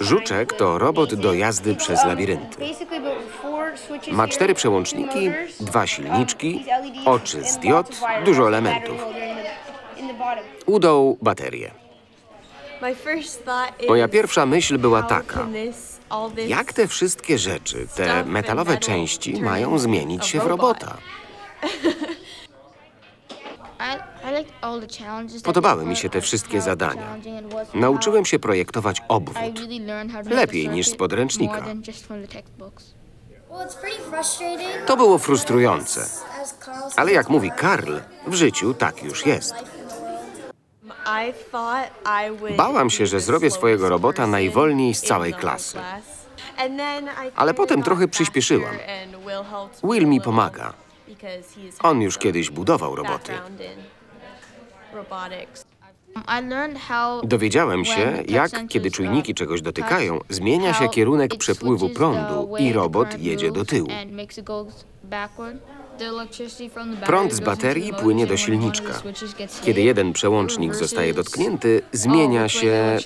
Żuczek to robot do jazdy przez labirynty. Ma 4 przełączniki, 2 silniczki, oczy z diod, dużo elementów. U dołu baterie. Moja pierwsza myśl była taka. Jak te wszystkie rzeczy, te metalowe części mają zmienić się w robota? Podobały mi się te wszystkie zadania. Nauczyłem się projektować obwód. Lepiej niż z podręcznika. To było frustrujące. Ale jak mówi Karl, w życiu tak już jest. Bałam się, że zrobię swojego robota najwolniej z całej klasy. Ale potem trochę przyspieszyłam. Will mi pomaga. On już kiedyś budował roboty. Dowiedziałem się, jak, kiedy czujniki czegoś dotykają, zmienia się kierunek przepływu prądu i robot jedzie do tyłu. Prąd z baterii płynie do silniczka. Kiedy jeden przełącznik zostaje dotknięty, zmienia się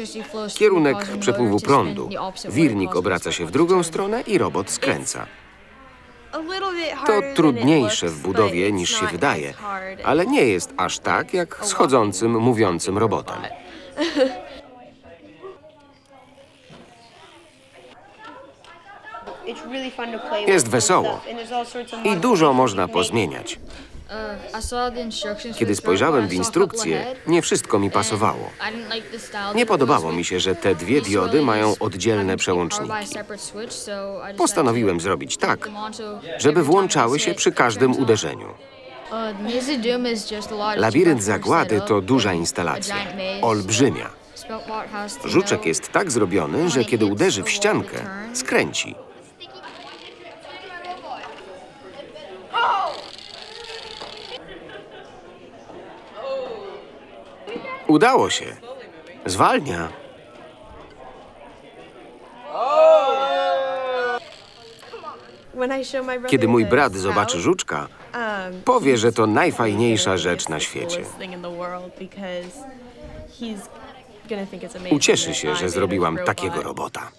kierunek przepływu prądu. Wirnik obraca się w drugą stronę i robot skręca. To trudniejsze w budowie niż się wydaje, ale nie jest aż tak jak z chodzącym, mówiącym robotem. Jest wesoło i dużo można pozmieniać. Kiedy spojrzałem w instrukcję, nie wszystko mi pasowało. Nie podobało mi się, że te 2 diody mają oddzielne przełączniki. Postanowiłem zrobić tak, żeby włączały się przy każdym uderzeniu. Labirynt Zagłady to duża instalacja, olbrzymia. Żuczek jest tak zrobiony, że kiedy uderzy w ściankę, skręci. Udało się. Zwalnia. Kiedy mój brat zobaczy żuczka, powie, że to najfajniejsza rzecz na świecie. Ucieszy się, że zrobiłam takiego robota.